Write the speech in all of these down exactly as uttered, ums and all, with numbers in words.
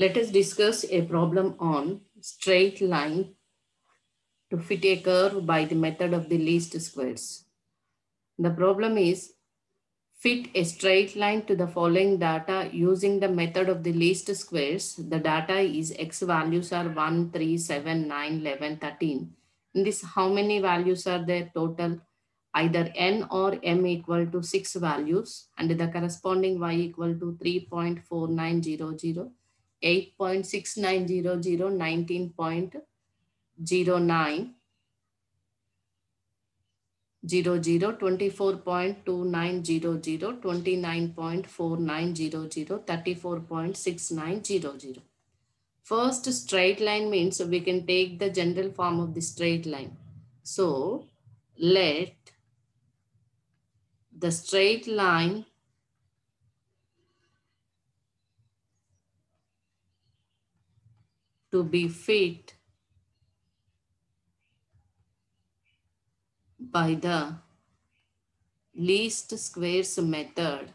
Let us discuss a problem on straight line to fit a curve by the method of the least squares. The problem is fit a straight line to the following data using the method of the least squares. The data is x values are one, three, seven, nine, eleven, thirteen. In this, how many values are there total? Either n or m equal to six values, and the corresponding y equal to three point four nine zero zero, eight point six nine zero zero, nineteen point zero nine, zero zero, twenty-four point two nine zero zero, twenty-nine point four nine zero zero, thirty-four point six nine zero zero. First, straight line means we can take the general form of the straight line. So let the straight line to be fit by the least squares method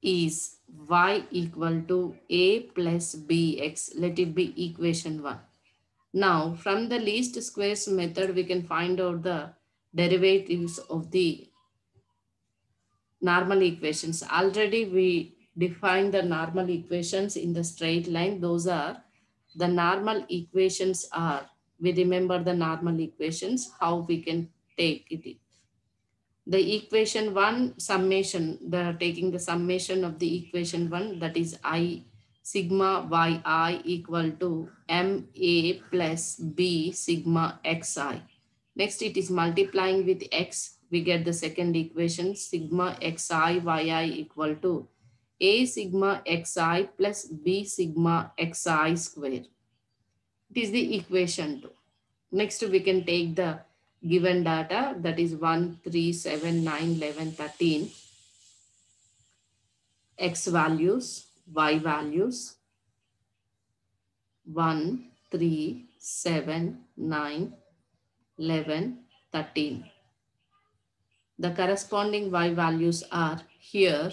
is y equal to a plus bx. Let it be equation one. Now from the least squares method we can find out the derivatives of the normal equations. Already we defined the normal equations in the straight line. Those are the normal equations are, we remember the normal equations, how we can take it. The equation one summation, the taking the summation of the equation one, that is I sigma yi equal to m a plus b sigma xi. Next it is multiplying with x, we get the second equation sigma xi yi equal to a sigma xi plus b sigma xi square. It is the equation two. Next we can take the given data, that is one, three, seven, nine, eleven, thirteen, x values, y values, one, three, seven, nine, eleven, thirteen. The corresponding y values are here.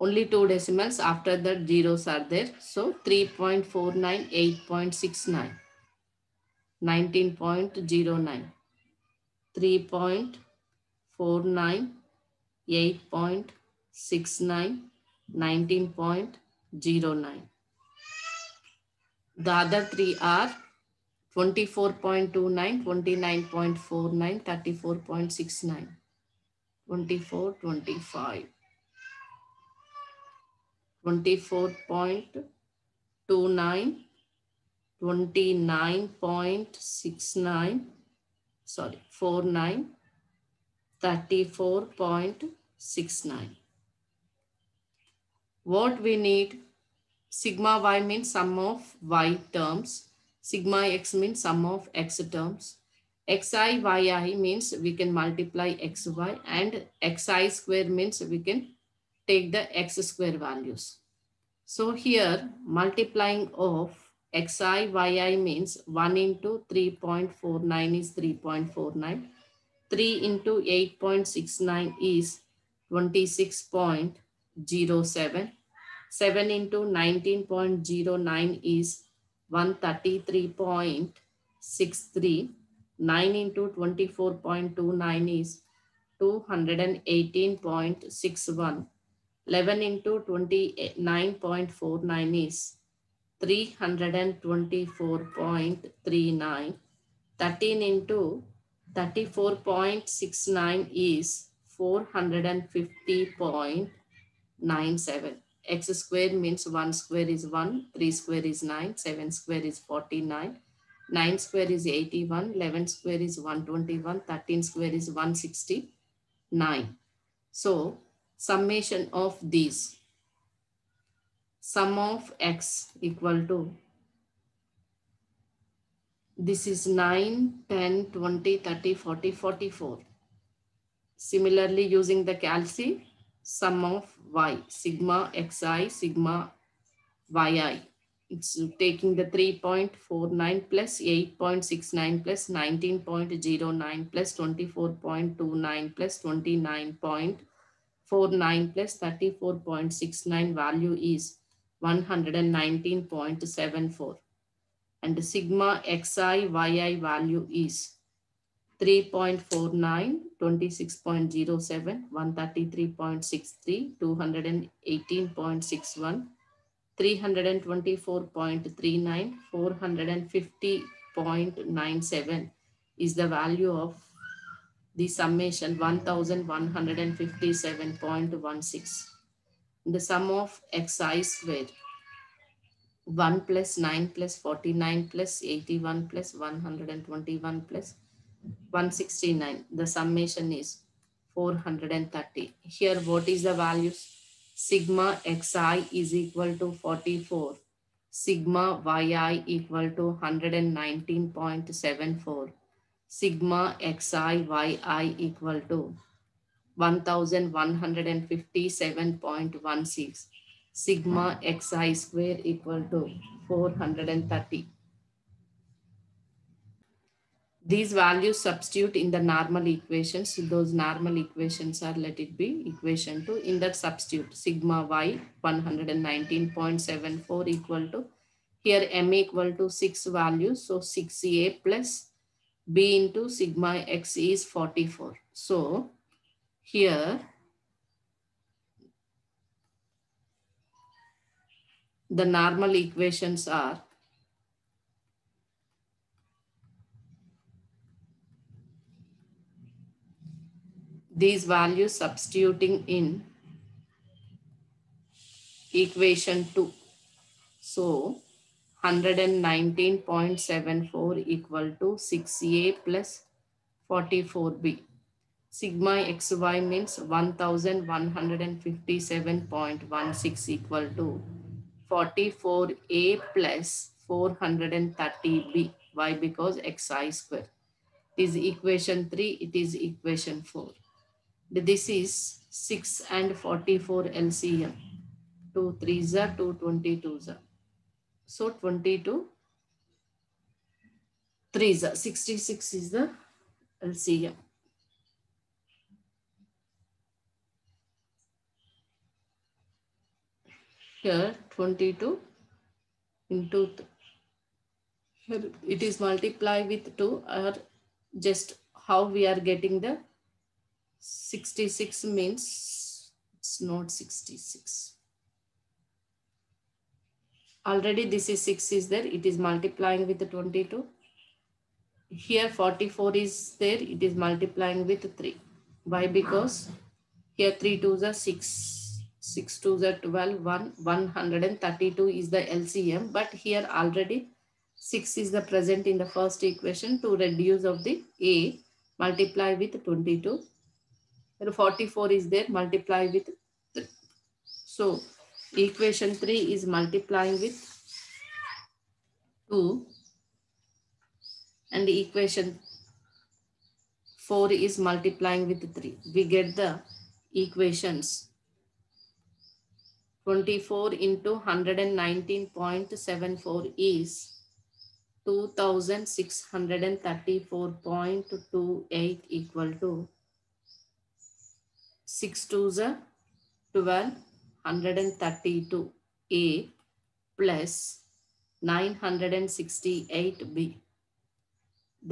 Only two decimals, after that zeros are there. So three point four nine, eight point six nine, nineteen point zero nine, three point four nine, eight point six nine, nineteen point zero nine. The other three are twenty-four point two nine, twenty-nine point four nine, thirty-four point six nine, twenty-four, twenty-five. twenty-four point two nine, twenty-nine point six nine, sorry, forty-nine, thirty-four point six nine. What we need? Sigma y means sum of y terms. Sigma x means sum of x terms. Xi, yi means we can multiply xy, and xi square means we can take the x square values. So here multiplying of xi, yi means one into three point four nine is three point four nine. three into eight point six nine is twenty-six point zero seven. seven into nineteen point zero nine is one thirty-three point six three. nine into twenty-four point two nine is two eighteen point six one. eleven into twenty-nine point four nine is three twenty-four point three nine. thirteen into thirty-four point six nine is four fifty point nine seven. X square means one square is one, three square is nine, seven square is forty-nine, nine square is eighty-one, eleven square is one twenty-one, thirteen square is one sixty-nine. So summation of these, sum of x equal to, this is nine, ten, twenty, thirty, forty, forty-four. Similarly, using the calci, sum of y, sigma xi, sigma yi. it's taking the three point four nine plus eight point six nine plus nineteen point zero nine plus twenty-four point two nine plus twenty-nine point four nine plus thirty-four point six nine, value is one hundred nineteen point seven four. And sigma xi yi value is three point four nine, twenty-six point zero seven, one thirty-three point six three, two eighteen point six one, three twenty-four point three nine, four fifty point nine seven is the value of the summation one thousand one hundred fifty-seven point one six. The sum of xi squared one plus nine plus forty-nine plus eighty-one plus one hundred twenty-one plus one sixty-nine. The summation is four hundred thirty. Here, what is the value? Sigma xi is equal to forty-four. Sigma yi equal to one hundred nineteen point seven four. Sigma xi yi equal to one thousand one hundred fifty-seven point one six. Sigma xi square equal to four hundred thirty. These values substitute in the normal equations. So those normal equations are, let it be equation two. In that substitute, sigma y one hundred nineteen point seven four equal to, here m equal to six values. So six a plus b into sigma x is forty-four. So here the normal equations are these values substituting in equation two. So one hundred nineteen point seven four equal to six a plus forty-four b. Sigma xy means one thousand one hundred fifty-seven point one six equal to forty-four a plus four hundred thirty b. Why? Because xi square. It is equation three, it is equation four. This is six and forty-four L C M. two threes are two twenty-twos are. So twenty-two threes are. sixty-six is the L C M. Here twenty-two into th here it is multiply with two, or just how we are getting the sixty-six means it's not sixty-six. Already this is six is there. It is multiplying with the twenty-two. Here forty-four is there. It is multiplying with three. Why? Because here three twos are six. six twos are twelve. one, one hundred thirty-two is the L C M. But here already six is the present in the first equation. To reduce of the A, multiply with twenty-two. forty-four is there, multiply with three. So equation three is multiplying with two, and equation four is multiplying with three. We get the equations twenty-four into one hundred nineteen point seven four is two thousand six hundred thirty-four point two eight equal to six twos are twelve, one hundred thirty-two A plus nine hundred sixty-eight B.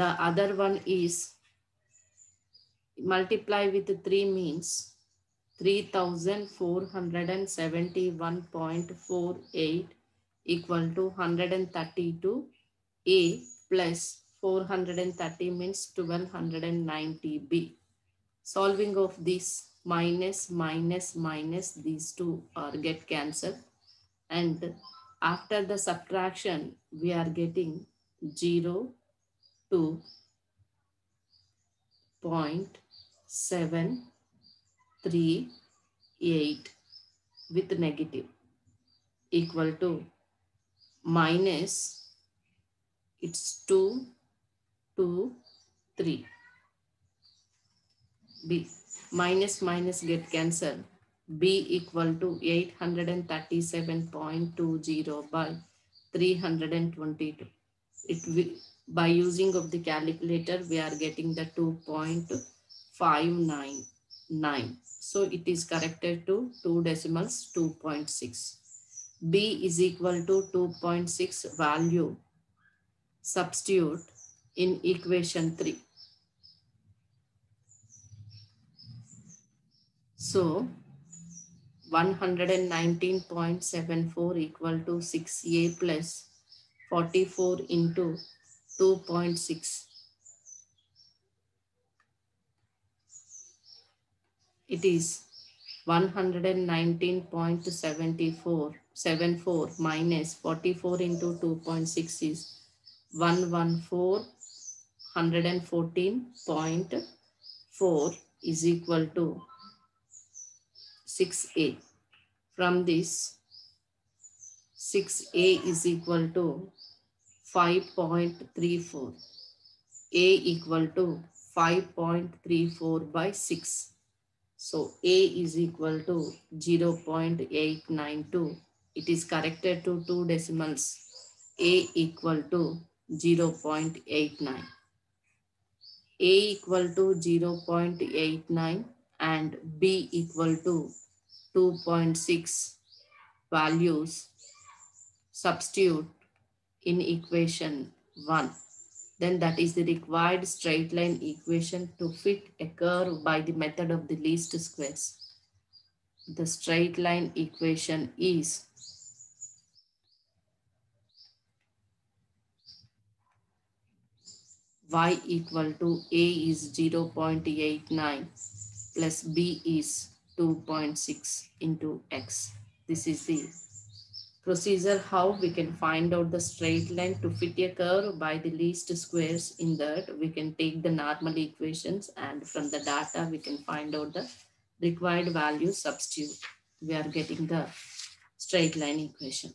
The other one is multiply with three means three thousand four hundred seventy-one point four eight equal to one hundred thirty-two A plus four hundred thirty means twelve ninety B. Solving of this, minus, minus, minus, these two are get cancelled. And after the subtraction, we are getting zero, two, point, seven, three, eight with negative equal to minus, it's two, two, three. B. Minus minus get cancelled. B equal to eight hundred thirty-seven point two zero by three hundred twenty-two. It will, by using of the calculator, we are getting the two point five nine nine. So it is corrected to two decimals, two point six. B is equal to two point six value. Substitute in equation three. So one hundred nineteen point seven four equal to six A plus forty-four into two point six. It is one hundred nineteen point seven four minus forty-four into two point six is one hundred fourteen point four is equal to six A. From this, six A is equal to five point three four. A equal to five point three four by six. So A is equal to zero point eight nine two. It is corrected to two decimals. A equal to zero point eight nine. A equal to zero point eight nine and B equal to two point six values. Substitute in equation one. Then that is the required straight line equation to fit a curve by the method of the least squares. The straight line equation is y equal to a is zero point eight nine plus b is two point six into x. This is the procedure how we can find out the straight line to fit a curve by the least squares. In that, we can take the normal equations and from the data we can find out the required value. Substitute, we are getting the straight line equation.